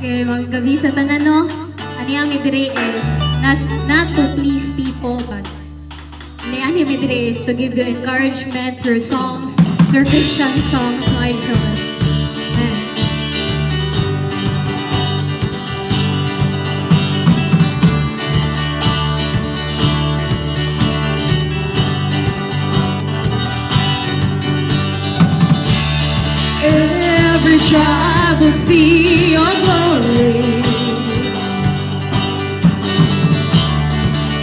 kay mga gabi sa tanan, no? Aniya midre is not to please people, but aniya midre is to give you encouragement through songs, through Christian songs, wide so. Every tribe will see your glory.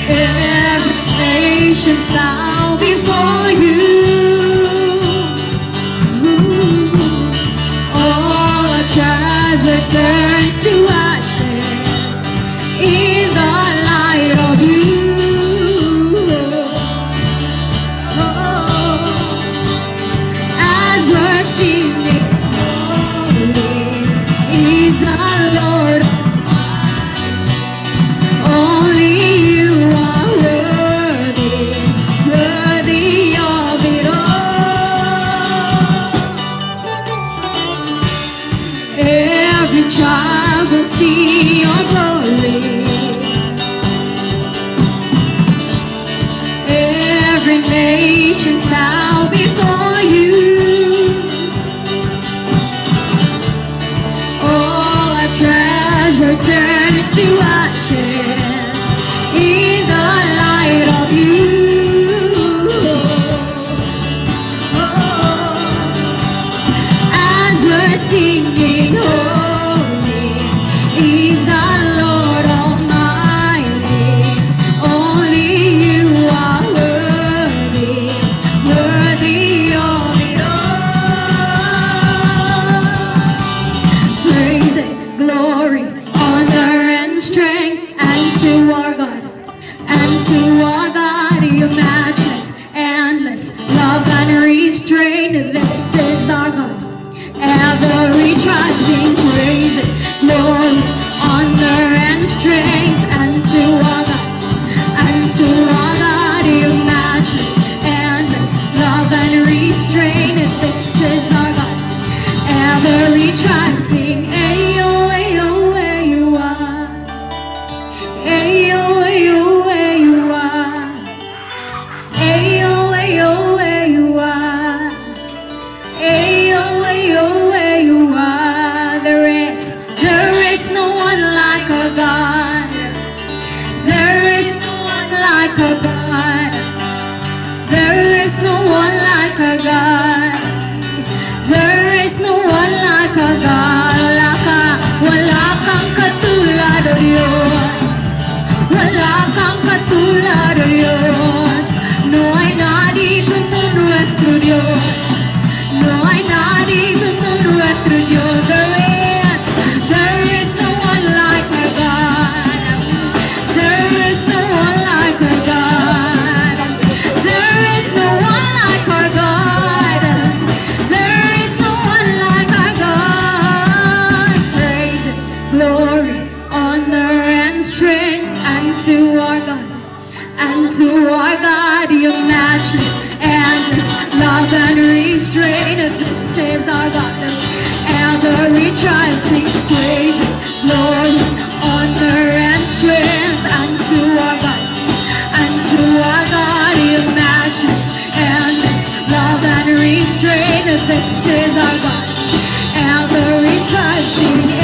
Every nation's bow before you. All our treasure turns to ashes in the light of you. Oh, as we're singing. I will see your glory. Every nation's now before you. All our treasure turns to ashes in the light of you. Oh, as we're singing, oh. To our God, your matchless, endless love unrestrained. This is our God. Every tribe sing praise, glory, honor, and strength unto our God. Unto our God, your matchless, endless love unrestrained. This is our God. Every tribe sing. Ayo, ayo, ayo, ayo, ayo. There is no one like our God. There is no one like our God. Wala kang katulad o Diyos. Wala kang katulad o Diyos. No hay nadie como nuestro Dios. No hay nadie como nuestro Dios. There is no one like our God. There is no one like our God. To our God, and to our God, your matchless, endless love unrestrained. This is our God. Every tribe sing praise, glory, honor, and strength unto our God, and to our God, your matchless, endless love unrestrained. This is our God. Every tribe sing.